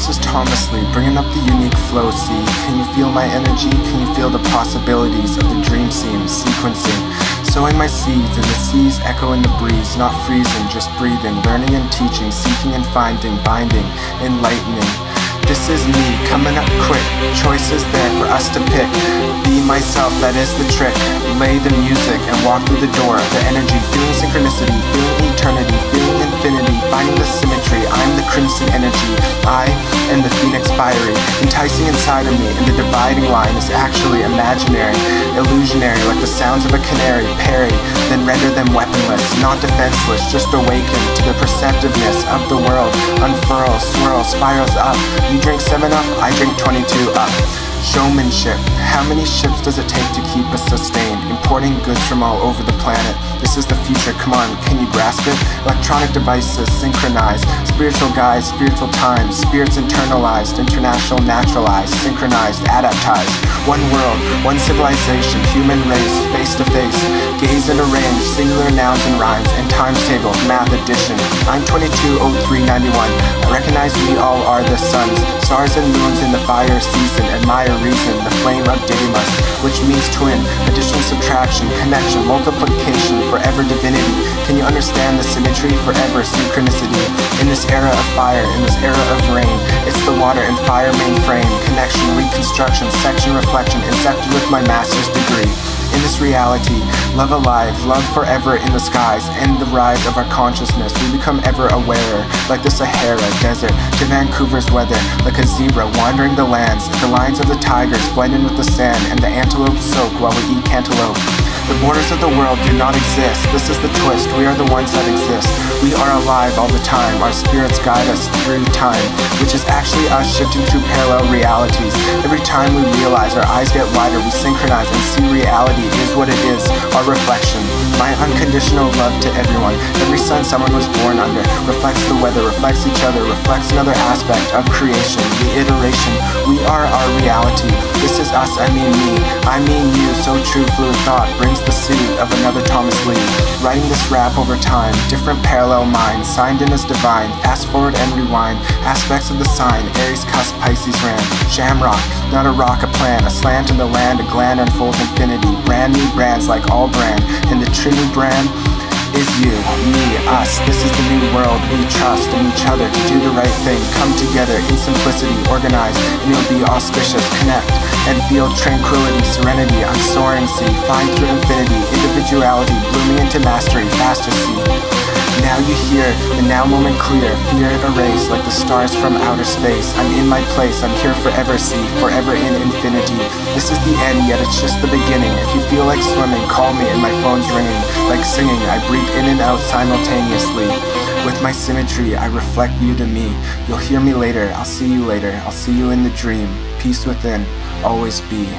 this is Thomas Lee, bringing up the unique flow scene. Can you feel my energy? Can you feel the possibilities of the dream scene sequencing? Sowing my seeds, and the seas echo in the breeze. Not freezing, just breathing, learning and teaching, seeking and finding, binding, enlightening. This is me, coming up quick, choices there for us to pick. Be myself, that is the trick. Lay the music and walk through the door. The energy, feeling synchronicity, feeling eternity, feeling infinity, finding the symmetry. I'm the crimson energy, I am the phoenix fiery, enticing inside of me, and the dividing line is actually imaginary, illusionary, like the sounds of a canary. Parry, then render them weaponless, not defenseless, just awaken to the perceptiveness of the world. Unfurl, swirl, spirals up. You drink 7-Up, I drink 22-Up. Showmanship. How many ships does it take to keep us sustained? Importing goods from all over the planet. This is the future, come on, can you grasp it? Electronic devices synchronized. Spiritual guides, spiritual times. Spirits internalized, international naturalized. Synchronized, adaptized. One world, one civilization. Human race, face to face. Gaze and arrange, singular nouns and rhymes. And times tables, math addition. I'm 220391. Recognize we all are the suns, stars and moons in the fire season. Admire reason, the flame of Didymus, which means twin, addition, subtraction, connection, multiplication, forever divinity. Can you understand the symmetry? Forever synchronicity. In this era of fire, in this era of rain, it's the water and fire mainframe. Connection, reconstruction, section, reflection, incepted with my master's degree. In this reality, love alive, love forever in the skies, and the rise of our consciousness. We become ever aware, like the Sahara Desert to Vancouver's weather, like a zebra wandering the lands. The lines of the tigers blend in with the sand, and the antelopes soak while we eat cantaloupe. The borders of the world do not exist. This is the twist, we are the ones that exist. We are alive all the time, our spirits guide us through time, which is actually us shifting through parallel realities. Every time we realize, our eyes get wider, we synchronize and see reality is what it is, our reflection. My unconditional love to everyone, every sun someone was born under, reflects the weather, reflects each other, reflects another aspect of creation, the iteration. We are our reality. This is us, I mean me, I mean you, so true fluid thought brings the seed of another Thomas Lee. Writing this rap over time, different parallel minds, signed in as divine. Fast forward and rewind, aspects of the sign. Aries cusp, Pisces ram, shamrock, not a rock, a plan, a slant in the land, a gland unfolds infinity. Brand new brands like all brand, and the true new brand is you, me, us. This is the new world. We trust in each other to do the right thing. Come together in simplicity, organize, and you'll be auspicious. Connect and feel tranquility, serenity. I'm soaring, see, flying through infinity. Individuality, blooming into mastery, faster, see. Now you hear the now moment clear, fear erased like the stars from outer space. I'm in my place, I'm here forever, see, forever in infinity. This is the end, yet it's just the beginning. If you feel like swimming, call me and my phone's ringing. Like singing, I breathe in and out simultaneously. With my symmetry, I reflect you to me. You'll hear me later, I'll see you later. I'll see you in the dream. Peace within, always be.